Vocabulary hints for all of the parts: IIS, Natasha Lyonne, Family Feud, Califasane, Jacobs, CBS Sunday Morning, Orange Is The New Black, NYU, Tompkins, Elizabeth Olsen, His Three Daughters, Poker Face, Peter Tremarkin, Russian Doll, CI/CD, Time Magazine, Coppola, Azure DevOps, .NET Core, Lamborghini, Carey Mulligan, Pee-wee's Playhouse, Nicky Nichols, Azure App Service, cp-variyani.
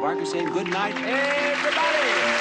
Barker saying good night, everybody.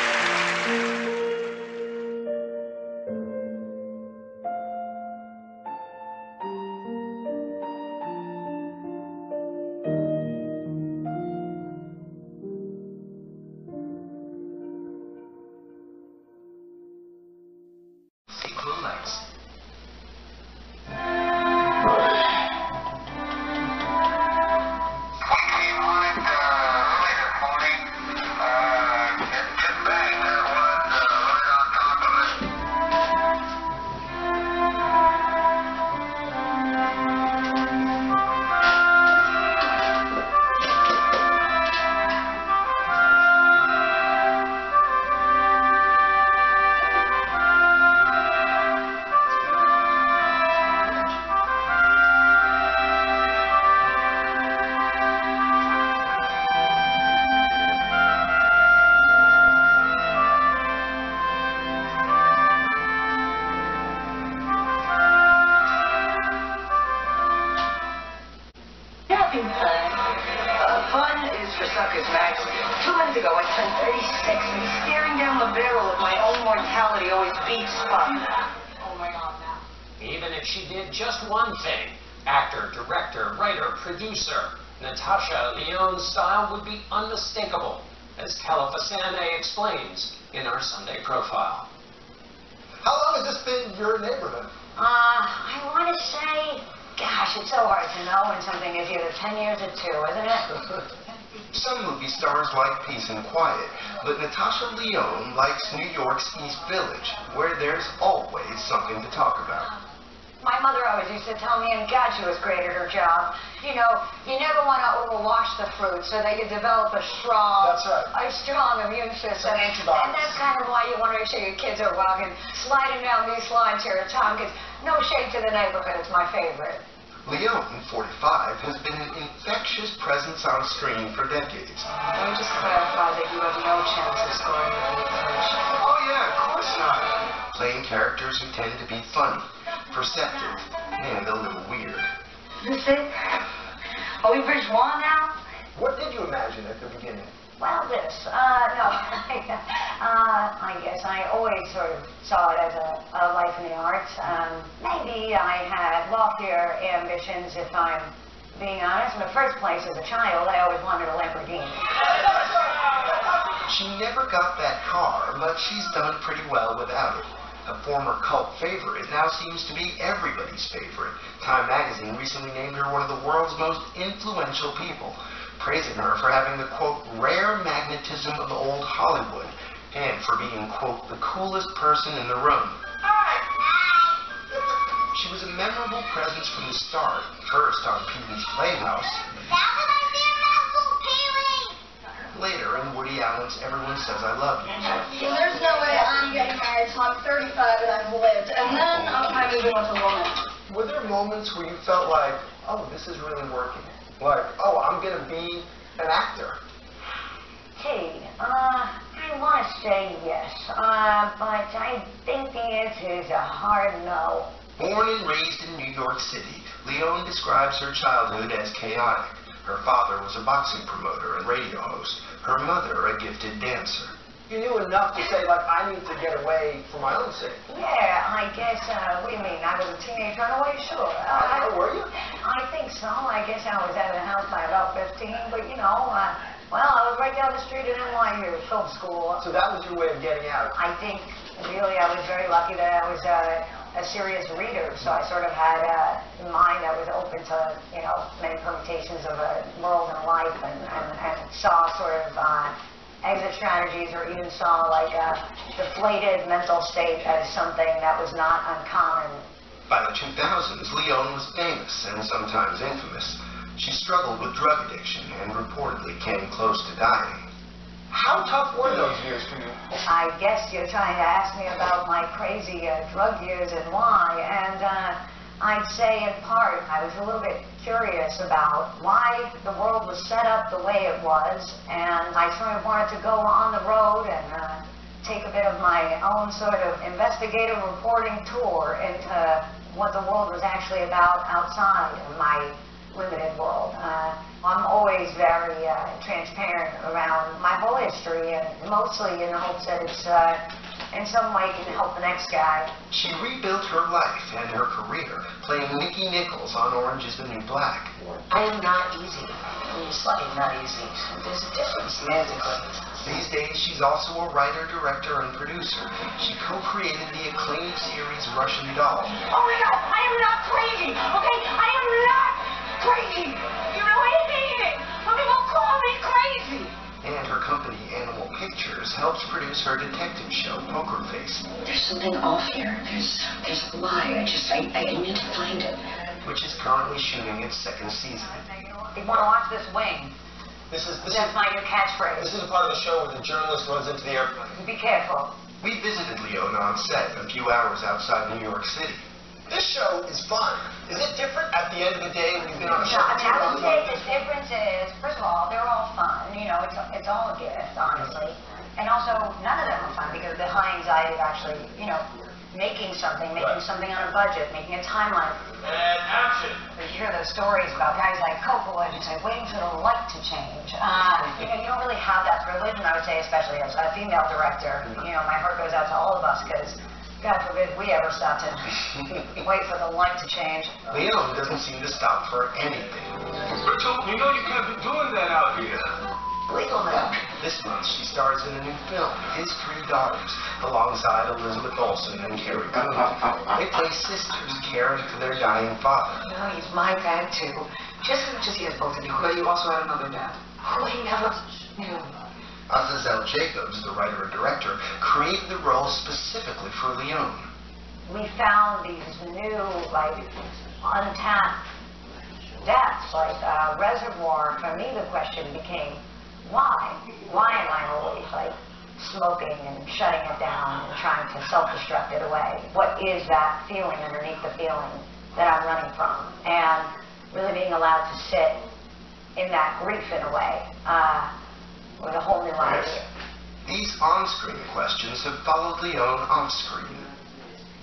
Natasha Lyonne's style would be unmistakable, as Califasane explains in our Sunday profile. How long has this been your neighborhood? I want to say, gosh, it's so hard to know when something is either 10 years or two, isn't it? Some movie stars like peace and quiet, but Natasha Lyonne likes New York's East Village, where there's always something to talk about. My mother always used to tell me, and God, she was great at her job, you know, you never want to overwash the fruit so that you develop a strong, that's right, a strong immune system. And that's kind of why you want to make sure your kids are walking, sliding down these lines here at Tompkins. No shade to the neighborhood, it's my favorite. Lyonne, 45, has been an infectious presence on screen for decades. Let me just clarify that you have no chance of scoring with the information. Oh yeah, of course not. Playing characters who tend to be funny, perceptive, and a little weird. This it? Are we bourgeois now? What did you imagine at the beginning? Well, this. No. I guess I always sort of saw it as a life in the arts. Maybe I had loftier ambitions, if I'm being honest. In the first place, as a child, I always wanted a Lamborghini. She never got that car, but she's done pretty well without it. A former cult favorite now seems to be everybody's favorite. Time Magazine recently named her one of the world's most influential people, praising her for having the, quote, rare magnetism of old Hollywood, and for being, quote, the coolest person in the room. She was a memorable presence from the start, first on Pee-wee's Playhouse, later in Woody Allen's Everyone Says I Love You. Well, there's no way I'm getting married till I'm 35 and I've lived, and then I'll kind of be with a woman. Were there moments where you felt like, oh, this is really working? Like, oh, I'm going to be an actor? Hey, I want to say yes, but I think the answer is a hard no. Born and raised in New York City, Lyonne describes her childhood as chaotic. Her father was a boxing promoter and radio host. Her mother, a gifted dancer. You knew enough to say, like, I need to get away for my own sake. Yeah, I guess, what do you mean? I was a teenage runaway? Sure. Oh, were you? I think so. I guess I was out of the house by about 15, but, you know, well, I was right down the street at NYU, film school. So that was your way of getting out? I think, really, I was very lucky that I was a serious reader, so I sort of had a mind that was open to, you know, many permutations of a world and life, and saw sort of exit strategies, or even saw like a deflated mental state as something that was not uncommon. By the 2000s, Lyonne was famous and sometimes infamous. She struggled with drug addiction and reportedly came close to dying. How tough were those years for you? I guess you're trying to ask me about my crazy drug years and why, and I'd say in part I was a little bit curious about why the world was set up the way it was, and I sort of wanted to go on the road and take a bit of my own sort of investigative reporting tour into what the world was actually about outside of my limited world. I'm always very transparent around my whole history, and mostly in the hopes that it's in some way can help the next guy. She rebuilt her life and her career playing Nicky Nichols on Orange Is the New Black. I am not easy. I'm just like not easy. There's a difference magically. These days, she's also a writer, director, and producer. She co-created the acclaimed series Russian Doll. Oh my God, I am not crazy, okay? I am not crazy. You know anything? Some people call me crazy. And her company, Animal Pictures, helps produce her detective show, Poker Face. There's something off here. There's a lie. I need to find it. Which is currently shooting its second season. They want to watch this wing. That's my new catchphrase. This is a part of the show where the journalist runs into the airplane. Be careful. We visited Leona on set a few hours outside New York City. This show is fun. Is it different at the end of the day when you've been on a show? No, I mean, I would say the difference is, first of all, they're all fun. You know, it's all a gift, honestly. And also, none of them are fun because the high anxiety of actually, you know, making something, making something on a budget, making a timeline. And action. You hear those stories about guys like Coppola and say, waiting for the light to change. You know, you don't really have that privilege, and I would say, especially as a female director, you know, my heart goes out to all of us because God forbid we ever stop to wait for the light to change. Leon doesn't seem to stop for anything. Rachel, you know you can't be doing that out here. Legal now. This month she stars in a new film, His Three Daughters, alongside Elizabeth Olsen and Carey Mulligan. They play sisters caring for their dying father. No, he's my dad too. Just as much as he has both of you. Well, you also had another dad. Who he never knew. Azazel Jacobs, the writer and director, created the role specifically for Leone. We found these new, like, untapped depths, like Reservoir. For me, the question became, why? Why am I always, like, smoking and shutting it down and trying to self-destruct it away? What is that feeling underneath the feeling that I'm running from? And really being allowed to sit in that grief in a way. With a whole new life. These on-screen questions have followed Leone off-screen.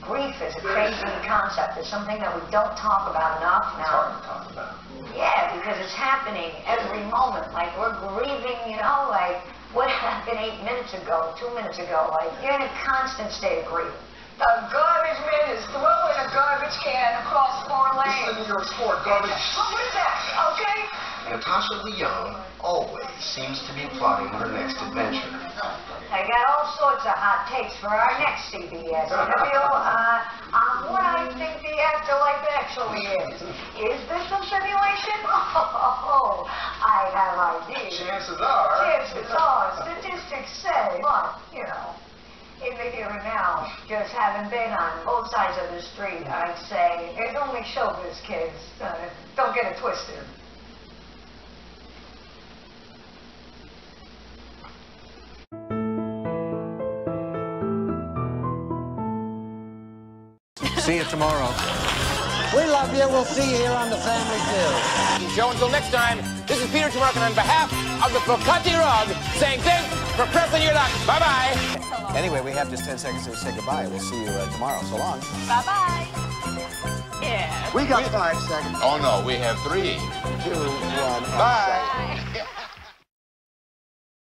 Grief is a crazy concept. It's something that we don't talk about enough now. It's hard to talk about. Yeah, because it's happening every moment. Like, we're grieving, you know, like, what happened 8 minutes ago, 2 minutes ago? Like, you're in a constant state of grief. The garbage man is throwing a garbage can across 4 lanes. This is a New York sport, garbage. Well, what is that, okay? Natasha Lyonne always seems to be plotting her next adventure. I got all sorts of hot takes for our next CBS interview on what I think the afterlife actually is. Is this a simulation? Oh, I have ideas. Chances are, statistics say, but, you know, in the here and now, just having been on both sides of the street, I'd say, it's only showbiz, kids. Don't get it twisted. See you tomorrow. We love you. We'll see you here on The Family Feud. Show until next time, this is Peter Tremarkin on behalf of the Pocahontas Rug saying thanks for prepping your luck. Bye-bye. Anyway, we have just 10 seconds to say goodbye. We'll see you tomorrow. So long. Bye-bye. Yeah. We got 5 seconds. Oh, no. We have 3, 2, 1. Bye.